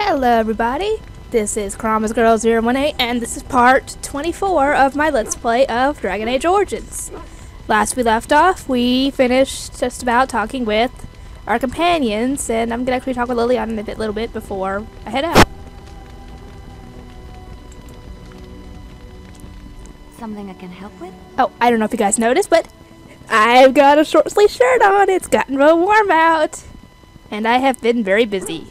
Hello everybody, this is KuramasGurl018 and this is part 24 of my Let's Play of Dragon Age Origins. Last we left off, we finished just about talking with our companions, and I'm going to actually talk with Leliana in a little bit before I head out. Something I can help with? Oh, I don't know if you guys noticed, but I've got a short sleeve shirt on. It's gotten real warm out, and I have been very busy.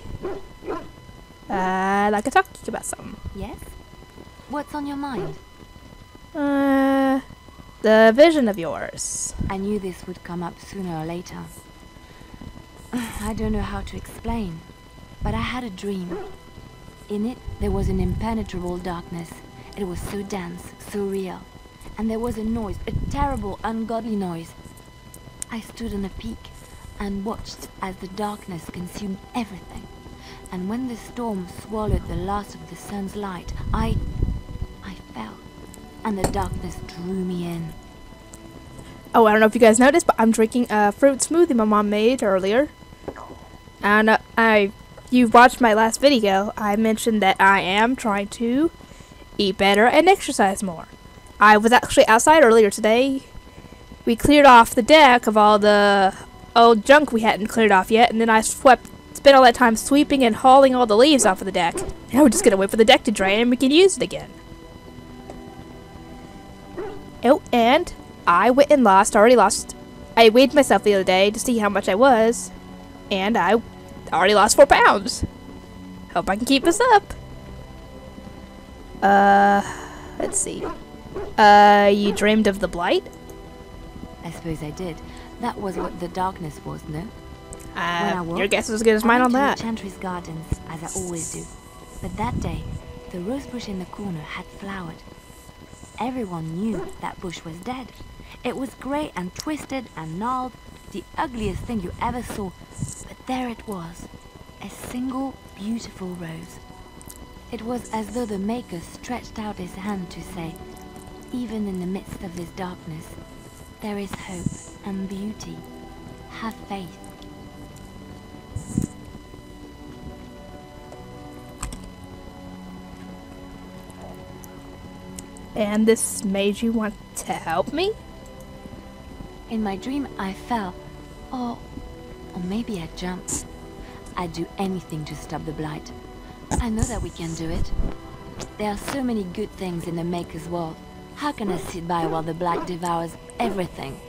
I'd like to talk to you about something. Yes? What's on your mind? The vision of yours. I knew this would come up sooner or later. I don't know how to explain, but I had a dream. In it, there was an impenetrable darkness. It was so dense, so real. And there was a noise, a terrible, ungodly noise. I stood on a peak and watched as the darkness consumed everything. And when the storm swallowed the last of the sun's light, I fell, and the darkness drew me in. Oh, I don't know if you guys noticed, but I'm drinking a fruit smoothie my mom made earlier. And you've watched my last video. I mentioned that I am trying to eat better and exercise more. I was actually outside earlier today. We cleared off the deck of all the old junk we hadn't cleared off yet, and then I spent all that time sweeping and hauling all the leaves off of the deck. Now we're just gonna wait for the deck to dry and we can use it again. Oh, and I went and already lost. I weighed myself the other day to see how much I was, and I already lost 4 pounds. Hope I can keep this up. Let's see. You dreamed of the blight? I suppose I did. That was what the darkness was, no? Your guess is as good as mine on that. I went to the Chantry's gardens, as I always do. But that day, the rose bush in the corner had flowered. Everyone knew that bush was dead. It was grey and twisted and gnarled, the ugliest thing you ever saw. But there it was, a single beautiful rose. It was as though the Maker stretched out his hand to say, even in the midst of this darkness, there is hope and beauty. Have faith. And this made you want to help me? In my dream, I fell. Or maybe I jumped. I'd do anything to stop the blight. I know that we can do it. There are so many good things in the Maker's world. How can I sit by while the blight devours everything?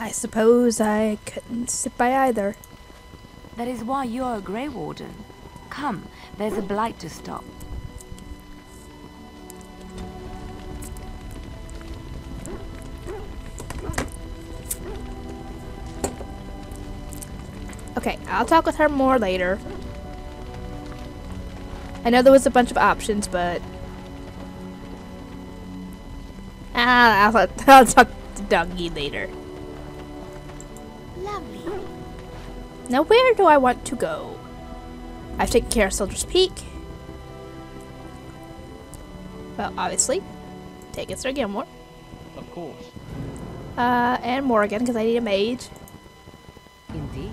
I suppose I couldn't sit by either. That is why you're a Grey Warden. Come, there's a blight to stop. Okay, I'll talk with her more later. I know there was a bunch of options, but I'll talk to Doggy later. Lovely. Now where do I want to go? I've taken care of Soldier's Peak. Well, obviously. Taking Sir Gilmore. Of course. And Morrigan, because I need a mage. Indeed.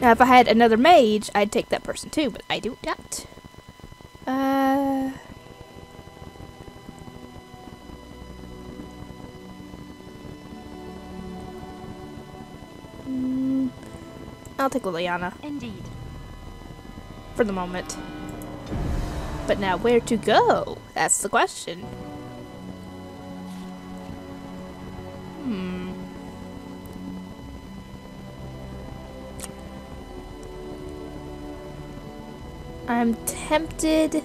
Now if I had another mage, I'd take that person too, but I do not. I'll take Leliana. Indeed. For the moment. But now where to go? That's the question. I'm tempted,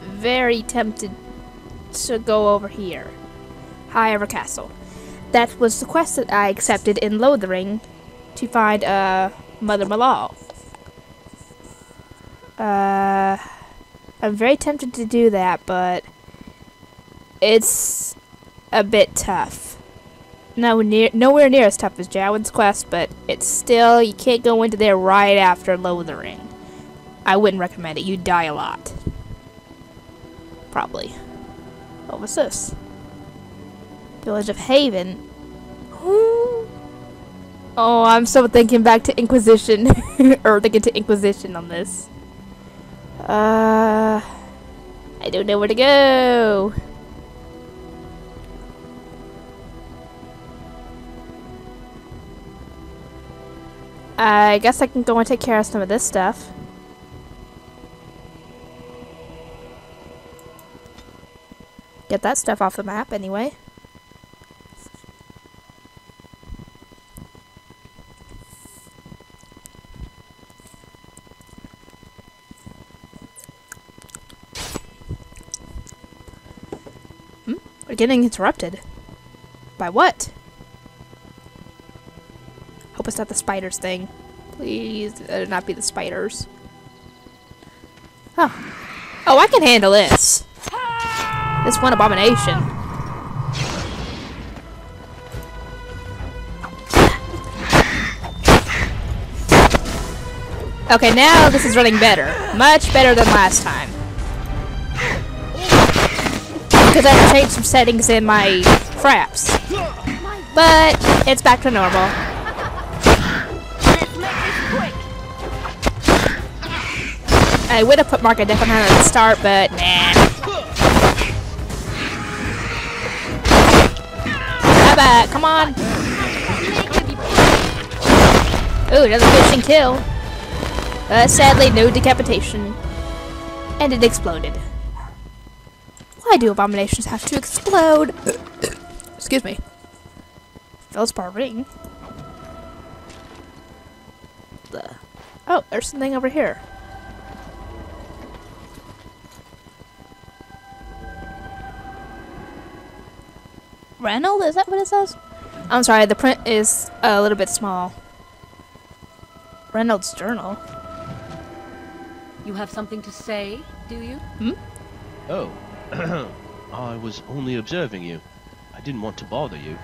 very tempted to go over here. Highever Castle. That was the quest that I accepted in Lothering, to find Mother Malal. I'm very tempted to do that, but it's a bit tough. Nowhere near as tough as Jowen's quest, but it's still, you can't go into there right after Lothering. I wouldn't recommend it. You'd die a lot. Probably. What was this? Village of Haven. Ooh. Oh, I'm so thinking back to Inquisition. Or thinking to Inquisition on this. I don't know where to go. I guess I can go and take care of some of this stuff. Get that stuff off the map anyway. We're getting interrupted. By what? Hope it's not the spiders thing. Please, let it not be the spiders. Oh. Oh, I can handle this. This one abomination. Okay, now this is running better. Much better than last time. Because I've changed some settings in my fraps. But it's back to normal. I would have put Mark a different hand at the start, but nah. Bye-bye, come on. Ooh, another finishing kill. Sadly, no decapitation. And it exploded. Why do abominations have to explode? Excuse me. Feldspar ring. Oh, there's something over here. Reynolde? Is that what it says? I'm sorry, the print is a little bit small. Reynolde's journal. You have something to say, do you? Hmm? Oh, I was only observing you. I didn't want to bother you.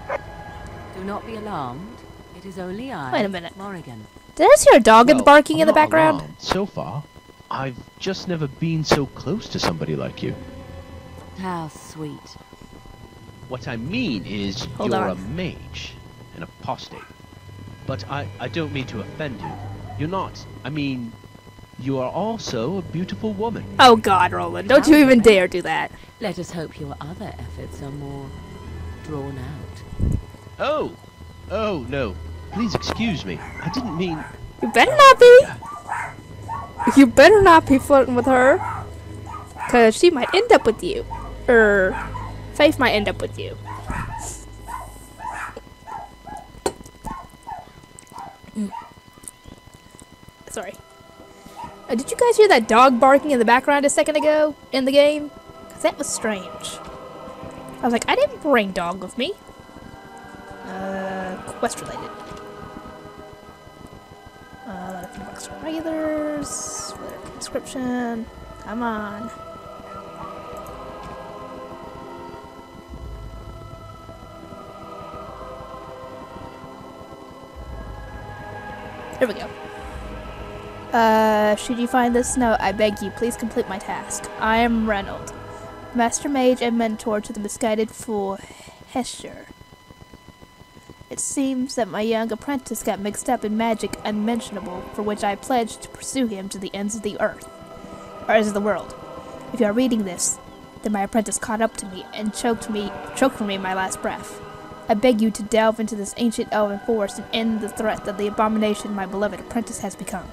Do not be alarmed. It is only I, wait a minute. Morrigan. Did I hear a dog barking in the background? Alarmed. So far, I've just never been so close to somebody like you. How sweet. What I mean is, you're a mage, an apostate. But I don't mean to offend you. You're not. I mean, you are also a beautiful woman. Oh God, Roland, don't you even dare do that. Let us hope your other efforts are more drawn out. Oh! Oh, no. Please excuse me. I didn't mean... You better not be! You better not be flirting with her. Because she might end up with you. Faith might end up with you. Sorry. Did you guys hear that dog barking in the background a second ago in the game? Because that was strange. I was like, I didn't bring dog with me. Quest related. Let's look for regulars. Conscription. Come on. There we go. Should you find this note, I beg you, please complete my task. I am Reynolde, Master Mage and mentor to the misguided fool, Hesher. It seems that my young apprentice got mixed up in magic unmentionable, for which I pledged to pursue him to the ends of the earth. Or ends of the world. If you are reading this, then my apprentice caught up to me and choked from me my last breath. I beg you to delve into this ancient elven forest and end the threat of the abomination my beloved apprentice has become.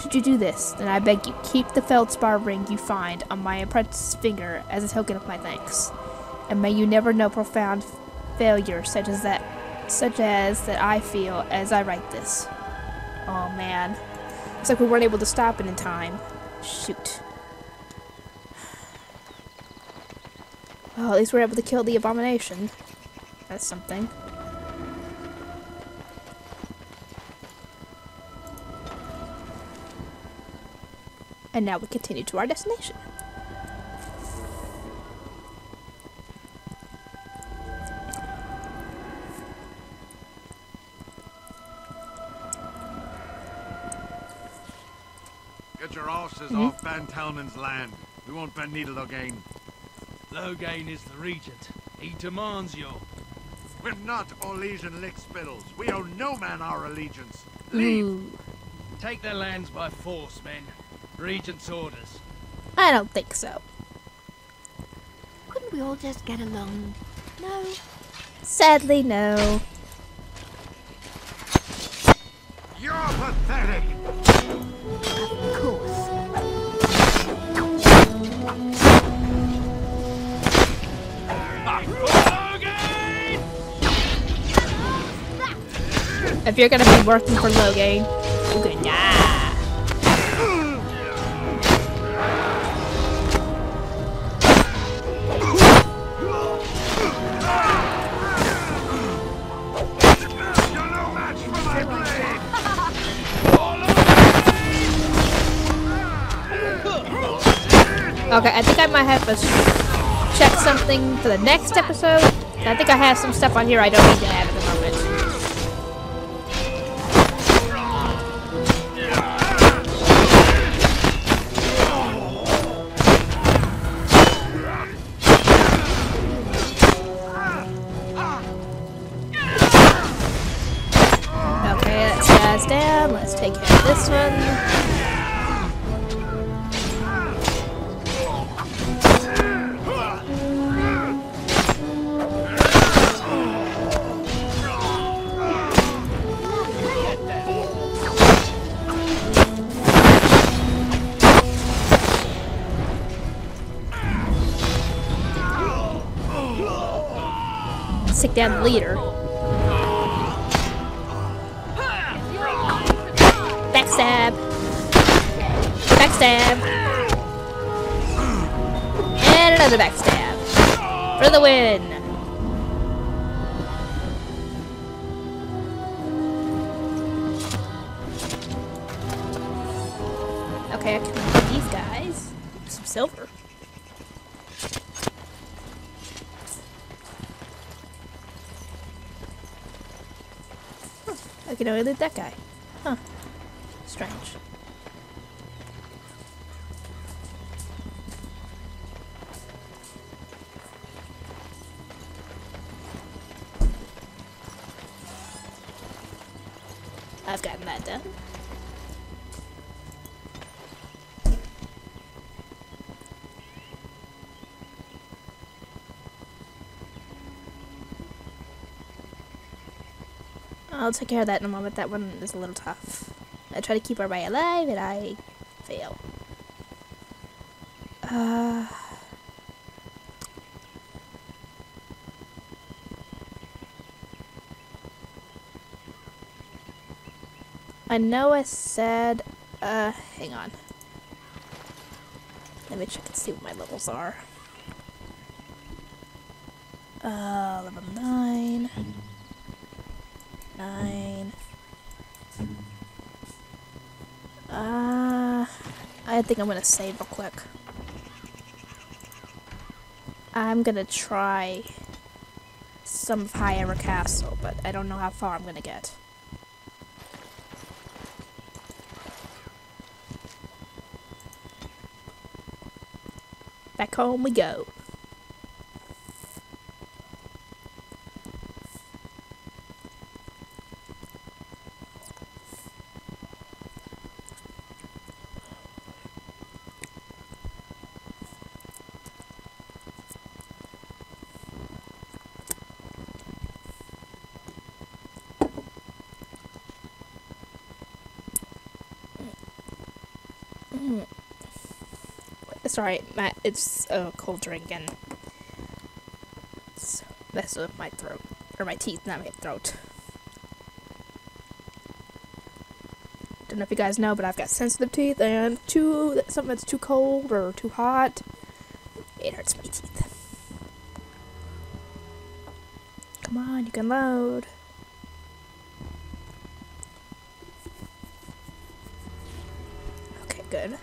Should you do this, then I beg you, keep the Feldspar ring you find on my apprentice's finger as a token of my thanks. And may you never know profound failure such as that I feel as I write this. Oh man. It's like we weren't able to stop it in time. Shoot. Well, at least we're able to kill the abomination. That's something. And now we continue to our destination. Get your asses off Van Talman's land. We want Van Needle Loghain. Loghain is the regent. He demands your... We're not Orlesian lick spittles. We owe no man our allegiance. Leave. Ooh. Take their lands by force, men. Regent's orders. I don't think so. Couldn't we all just get along? No. Sadly, no. You're pathetic. Of course. If you're gonna be working for Loghain, you're gonna die. Okay, I think I might have to check something for the next episode. I think I have some stuff on here I don't need to add at the moment. Okay, that guy's down. Let's take care of this one. Take down the leader. Backstab. Backstab. And another backstab. For the win. Okay, I can get these guys. Some silver. You know, I loot that guy. Huh. Strange. I've gotten that done. I'll take care of that in a moment. That one is a little tough. I try to keep everybody alive and I fail. I know I said, hang on. Let me check and see what my levels are. Level 9. 9. I think I'm gonna save real quick. I'm gonna try some of Highever Castle, but I don't know how far I'm gonna get. Back home we go. Sorry, Matt, it's a cold drink and it's messing with my throat. Or my teeth, not my throat. Don't know if you guys know, but I've got sensitive teeth and something that's too cold or too hot, it hurts my teeth. Come on, you can load. Okay, good.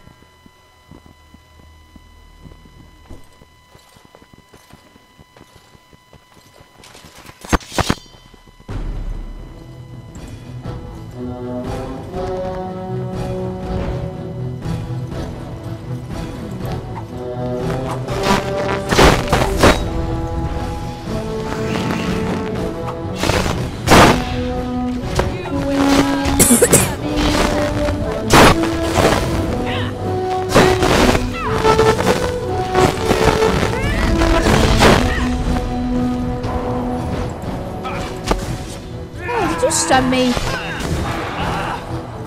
Oh, did you stun me?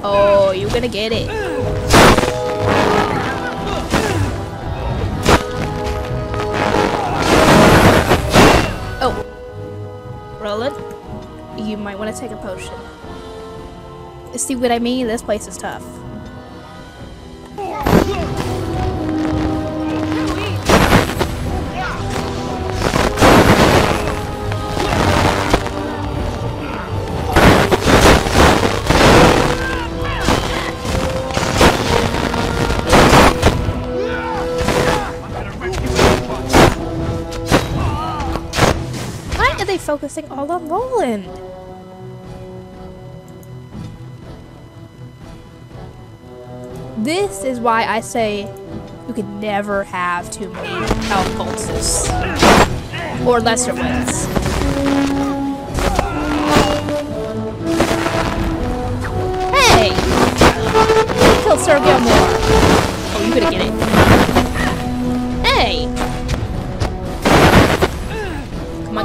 Oh, you're gonna get it. Oh. Roland, you might want to take a potion. See what I mean? This place is tough. Why are they focusing all on Roland? This is why I say you can never have too many health pulses or lesser ones. Hey! You killed Sir Gilmore. Oh, you gonna get it. Hey! Come on,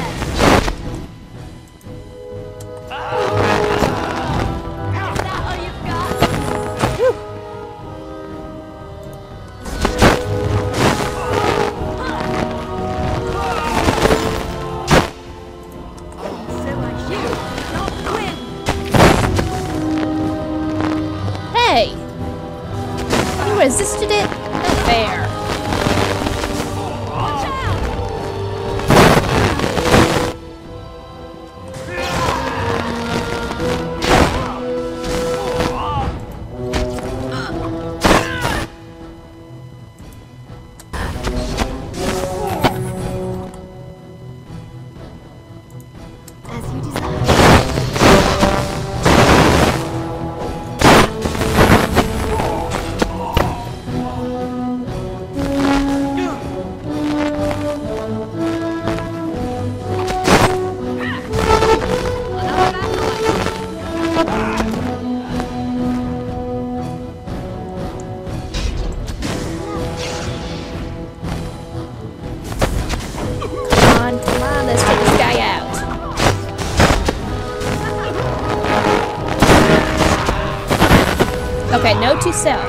Okay, note to self.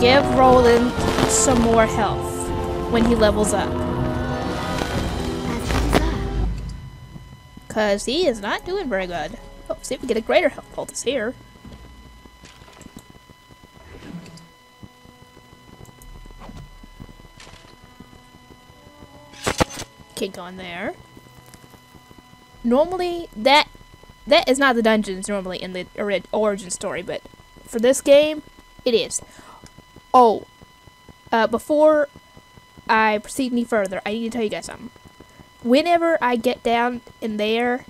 Give Roland some more health when he levels up. Cause he is not doing very good. Oh, see if we get a greater health poultice here. Kick on there. Normally, that is not the dungeons normally in the origin story, but for this game, it is. Oh, before I proceed any further, I need to tell you guys something. Whenever I get down in there,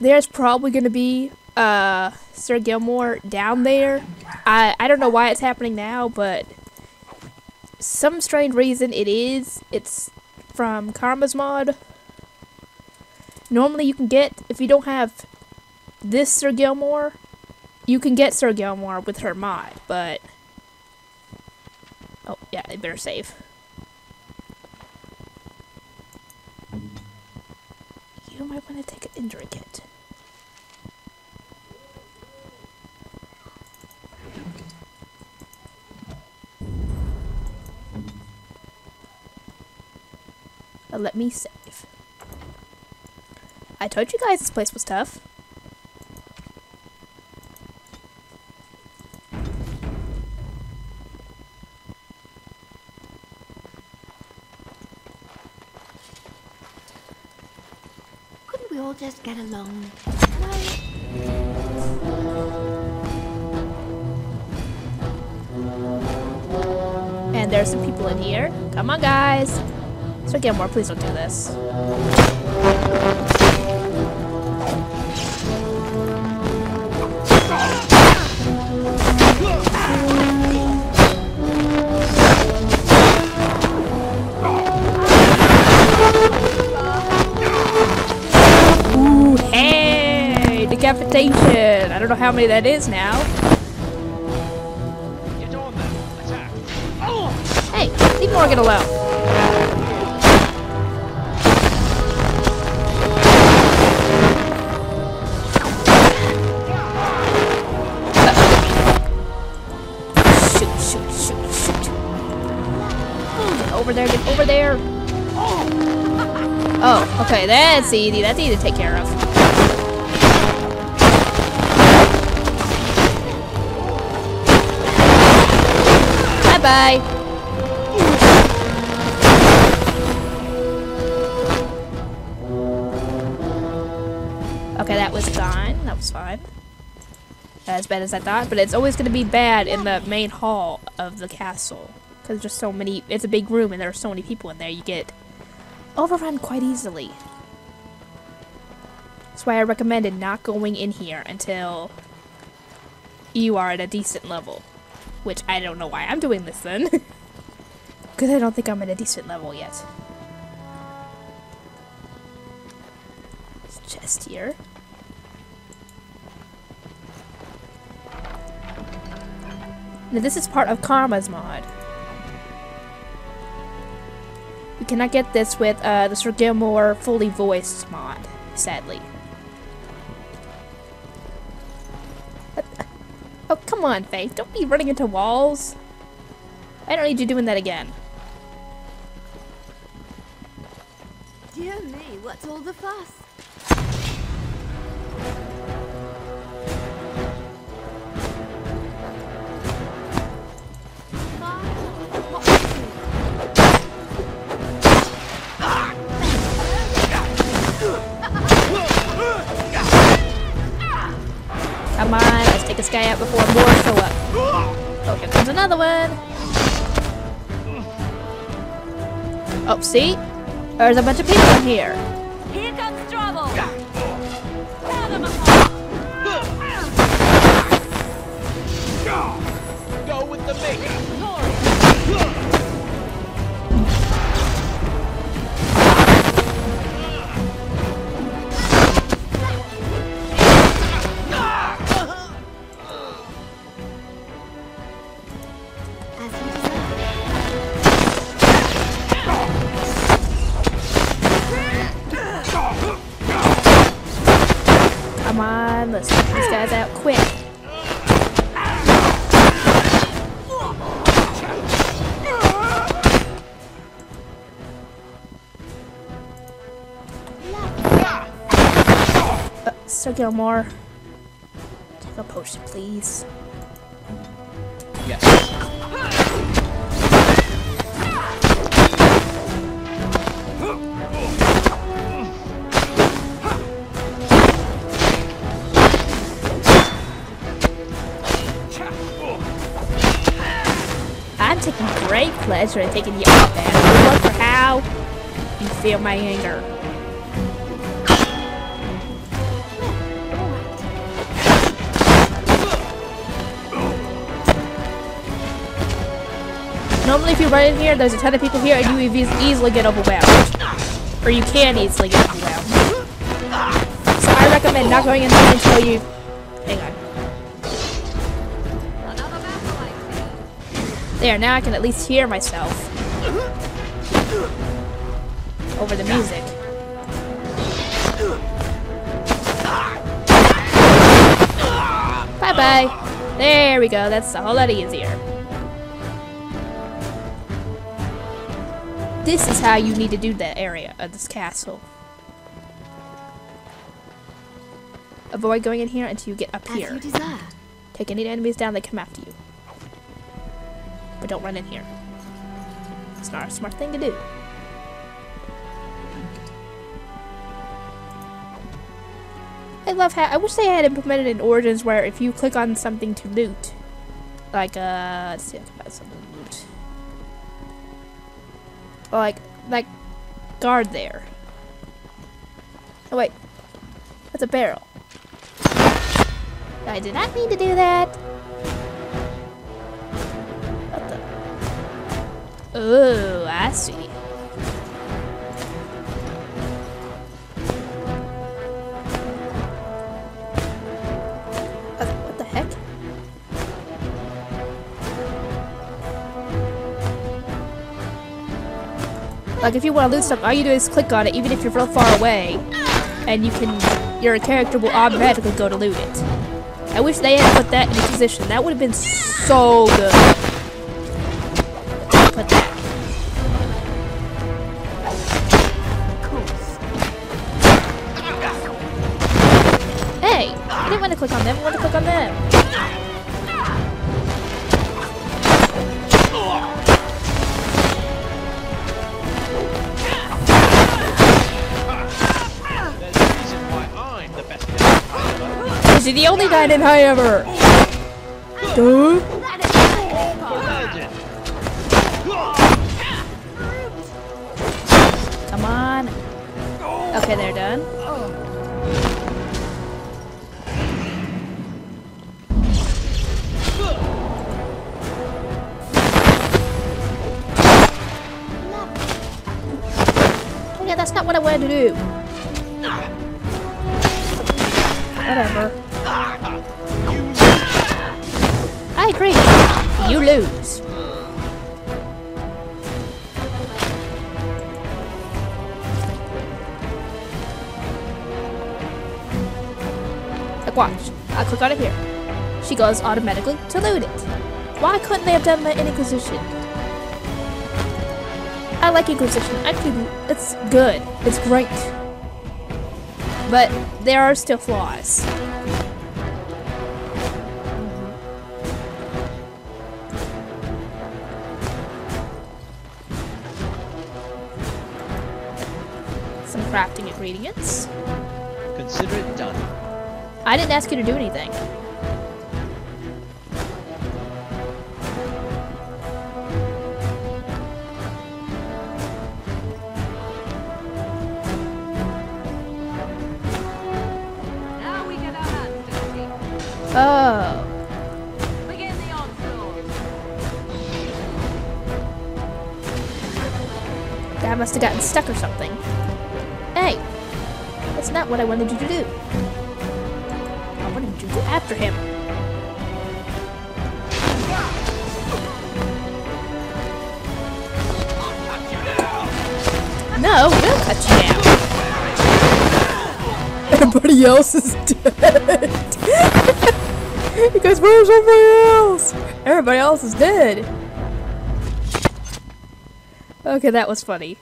there's probably going to be Sir Gilmore down there. I don't know why it's happening now, but some strange reason it is. It's from Kurama's mod. Normally you can get, if you don't have this Sir Gilmore, you can get Sir Gilmore with her mod, but... Oh, yeah, they better save. You might want to take an injury kit. But let me save. I told you guys this place was tough. Just get along. And there's some people in here. Come on, guys. Sir Gilmore, please don't do this. station. I don't know how many that is now. Get on them. Attack. Oh! Hey, leave Morrigan alone. Shoot. Oh, get over there, Oh, okay, that's easy. That's easy to take care of. Bye-bye. Okay, that was fine. That was fine. Not as bad as I thought, but it's always going to be bad in the main hall of the castle. Because there's so many, it's a big room and there are so many people in there, you get overrun quite easily. That's why I recommended not going in here until you are at a decent level. Which, I don't know why I'm doing this then. Because I don't think I'm at a decent level yet. There's a chest here. Now this is part of Karma's mod. You cannot get this with the Sir Gilmore fully voiced mod, sadly. Oh, come on, Faye. Don't be running into walls. I don't need you doing that again. Dear me, what's all the fuss? Come on, let's take this guy out before more show up. Oh, here comes another one. Oh, see? There's a bunch of people in here. Here comes trouble. Go with the Sir Gilmore, take a potion, please. Yes. I'm taking great pleasure in taking you out there. Look for how you feel my anger. Normally if you run in here, there's a ton of people here and you easily get overwhelmed. Or you can easily get overwhelmed. So I recommend not going in there until you... Hang on. There, now I can at least hear myself. Over the music. Bye-bye. There we go, that's a whole lot easier. This is how you need to do that area of this castle. Avoid going in here until you get up here. Take any enemies down that come after you. But don't run in here. It's not a smart thing to do. I love how I wish they had implemented in Origins where if you click on something to loot, like let's see, I can find something to loot. Like, guard there. Oh wait, that's a barrel. I did not mean to do that. What the? Ooh, I see. Like, if you want to loot stuff, all you do is click on it, even if you're real far away, and you can, your character will automatically go to loot it. I wish they had put that in a position. That would have been so good. Put that. Hey! I didn't want to click on them, I want to click on them. You're the only guy in Highever! Dude! Come on! Okay, they're done. Oh yeah, that's not what I wanted to do. Whatever. I agree. You lose. Like, watch. I click on it here. She goes automatically to loot it. Why couldn't they have done that in Inquisition? I like Inquisition. Actually, it's good. It's great. But there are still flaws. Some crafting ingredients. Consider it done. I didn't ask you to do anything. Oh. Begin the onslaught. That must have gotten stuck or something. Hey, that's not what I wanted you to do. I wanted you to go after him. No, we'll cut you down. Everybody else is dead. Because where's everybody else? Everybody else is dead. Okay, that was funny.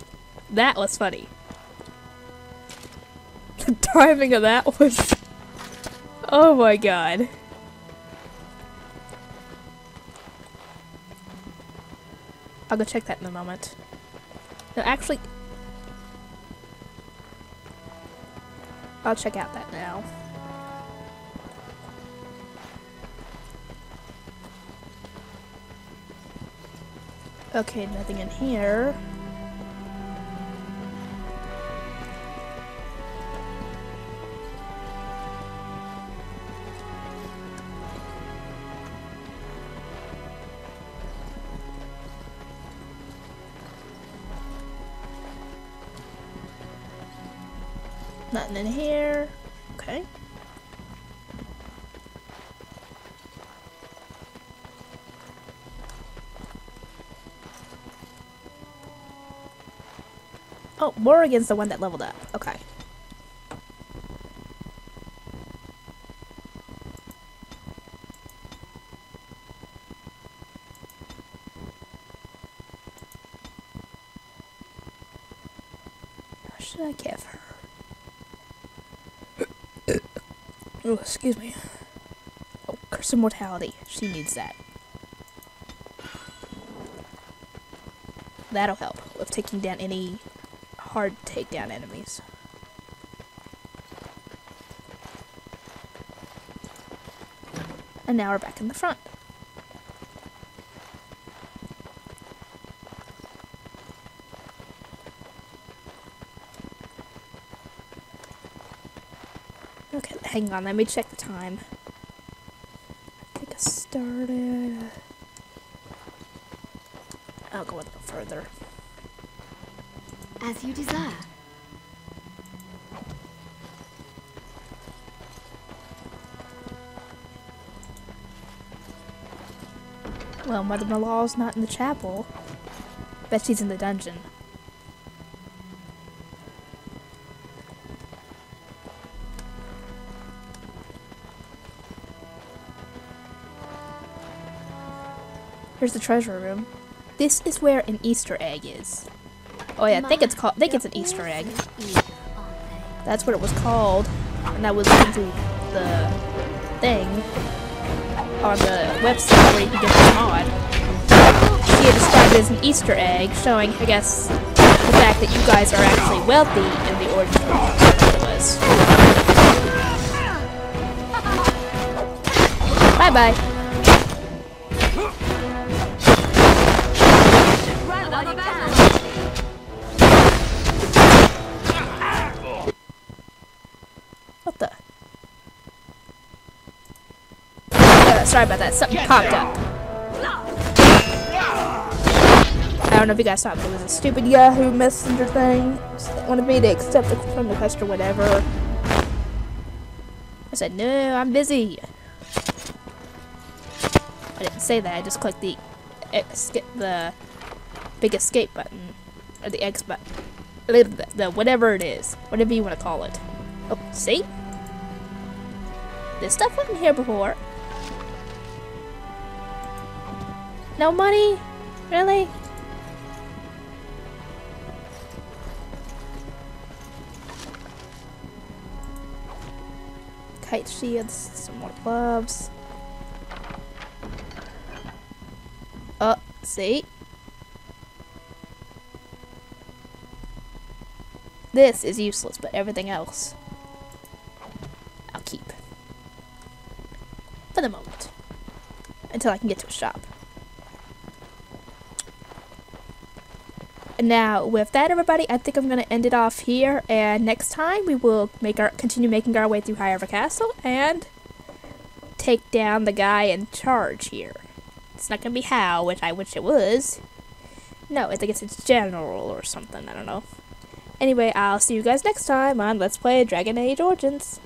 That was funny. The timing of that was... Oh my god. I'll go check that in a moment. No, actually... I'll check out that now. Okay, nothing in here. Nothing in here. Okay. Oh, Morrigan's the one that leveled up. Okay. What should I give her? Oh, excuse me. Oh, Curse of Mortality. She needs that. That'll help with taking down any hard to take down enemies. And now we're back in the front. Okay, hang on, let me check the time. I think I started... I'll go a little further. As you desire. Well, Mother Malal's not in the chapel. Bet she's in the dungeon. Here's the treasure room. This is where an Easter egg is. Oh yeah, I think it's called. I think it's an Easter egg. That's what it was called, and that was through the thing on the website where you can get the mod. See, it described as an Easter egg, showing, I guess, the fact that you guys are actually wealthy in the Origins it was. Bye bye. Sorry about that, something popped up. I don't know if you guys saw it, but it was a stupid Yahoo Messenger thing. I wanted me to accept the friend request or whatever. I said, no, I'm busy. I didn't say that, I just clicked the big escape button. Or the X button. The whatever it is. Whatever you want to call it. Oh, see? This stuff wasn't here before. No money? Really? Kite shields, some more gloves. Oh, see? This is useless, but everything else I'll keep. For the moment. Until I can get to a shop. Now, with that, everybody, I think I'm going to end it off here, and next time we will continue making our way through Highever Castle and take down the guy in charge here. It's not going to be Hal, which I wish it was. No, I think it's General or something, I don't know. Anyway, I'll see you guys next time on Let's Play Dragon Age Origins.